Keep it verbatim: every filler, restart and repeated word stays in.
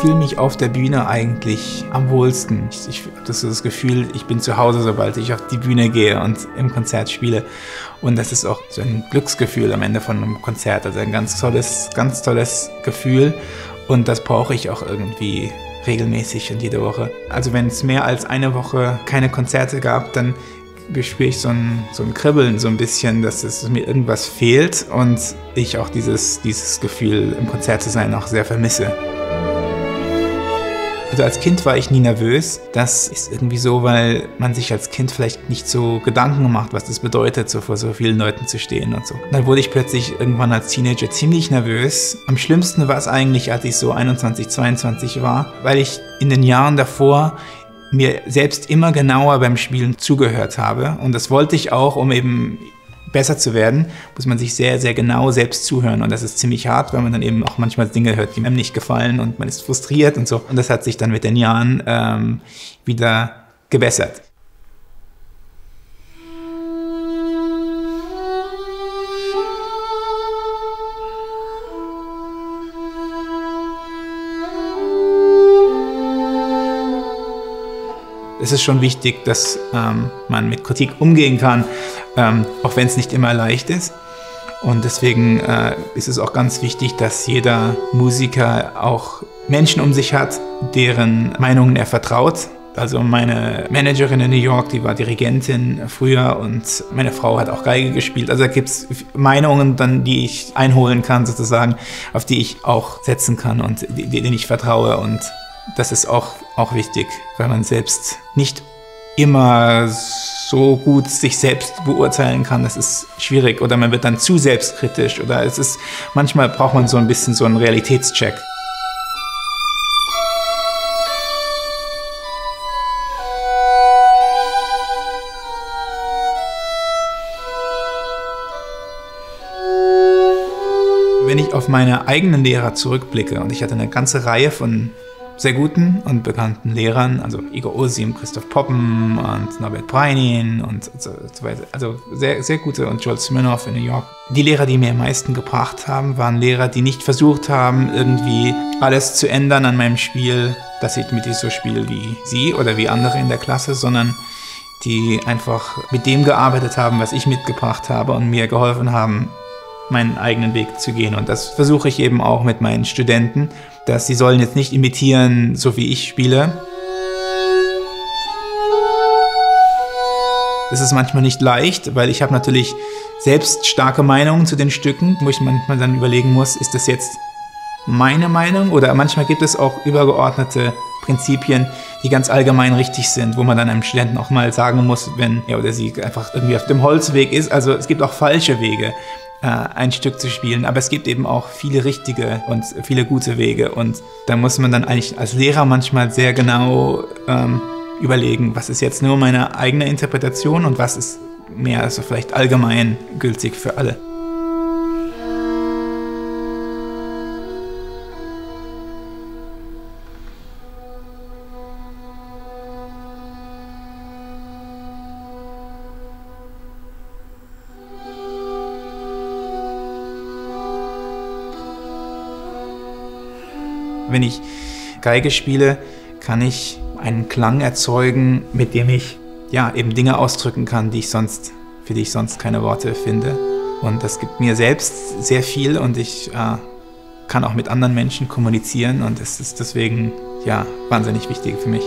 fühle mich auf der Bühne eigentlich am wohlsten. Ich, ich habe das, so das Gefühl, ich bin zu Hause, sobald ich auf die Bühne gehe und im Konzert spiele. Und das ist auch so ein Glücksgefühl am Ende von einem Konzert. Also ein ganz tolles, ganz tolles Gefühl. Und das brauche ich auch irgendwie regelmäßig und jede Woche. Also wenn es mehr als eine Woche keine Konzerte gab, dann spüre ich so ein, so ein Kribbeln, so ein bisschen, dass es mir irgendwas fehlt und ich auch dieses, dieses Gefühl, im Konzert zu sein, auch sehr vermisse. Also als Kind war ich nie nervös. Das ist irgendwie so, weil man sich als Kind vielleicht nicht so Gedanken macht, was das bedeutet, so vor so vielen Leuten zu stehen und so. Und dann wurde ich plötzlich irgendwann als Teenager ziemlich nervös. Am schlimmsten war es eigentlich, als ich so einundzwanzig, zweiundzwanzig war, weil ich in den Jahren davor mir selbst immer genauer beim Spielen zugehört habe. Und das wollte ich auch, um eben besser zu werden, muss man sich sehr, sehr genau selbst zuhören. Und das ist ziemlich hart, weil man dann eben auch manchmal Dinge hört, die einem nicht gefallen und man ist frustriert und so. Und das hat sich dann mit den Jahren ähm, wieder gebessert. Es ist schon wichtig, dass ähm, man mit Kritik umgehen kann, ähm, auch wenn es nicht immer leicht ist. Und deswegen äh, ist es auch ganz wichtig, dass jeder Musiker auch Menschen um sich hat, deren Meinungen er vertraut. Also meine Managerin in New York, die war Dirigentin früher und meine Frau hat auch Geige gespielt. Also da gibt es Meinungen, dann, die ich einholen kann sozusagen, auf die ich auch setzen kann und denen ich vertraue. Und das ist auch, auch wichtig, weil man selbst nicht immer so gut sich selbst beurteilen kann. Das ist schwierig oder man wird dann zu selbstkritisch oder es ist, manchmal braucht man so ein bisschen so einen Realitätscheck. Wenn ich auf meine eigenen Lehrer zurückblicke und ich hatte eine ganze Reihe von sehr guten und bekannten Lehrern, also Igor Osim, Christoph Poppen und Norbert Breinin und so, so weiter. Also sehr, sehr gute und Joel Smirnoff in New York. Die Lehrer, die mir am meisten gebracht haben, waren Lehrer, die nicht versucht haben, irgendwie alles zu ändern an meinem Spiel, dass ich mit so spiele wie sie oder wie andere in der Klasse, sondern die einfach mit dem gearbeitet haben, was ich mitgebracht habe und mir geholfen haben, meinen eigenen Weg zu gehen. Und das versuche ich eben auch mit meinen Studenten, dass sie sollen jetzt nicht imitieren, so wie ich spiele. Das ist manchmal nicht leicht, weil ich habe natürlich selbst starke Meinungen zu den Stücken, wo ich manchmal dann überlegen muss, ist das jetzt meine Meinung? Oder manchmal gibt es auch übergeordnete Prinzipien, die ganz allgemein richtig sind, wo man dann einem Studenten auch mal sagen muss, wenn er oder sie einfach irgendwie auf dem Holzweg ist. Also es gibt auch falsche Wege, ein Stück zu spielen, aber es gibt eben auch viele richtige und viele gute Wege und da muss man dann eigentlich als Lehrer manchmal sehr genau ähm, überlegen, was ist jetzt nur meine eigene Interpretation und was ist mehr also vielleicht allgemein gültig für alle. Wenn ich Geige spiele, kann ich einen Klang erzeugen, mit dem ich ja, eben Dinge ausdrücken kann, die ich sonst, für die ich sonst keine Worte finde. Und das gibt mir selbst sehr viel und ich äh, kann auch mit anderen Menschen kommunizieren und es ist deswegen ja, wahnsinnig wichtig für mich.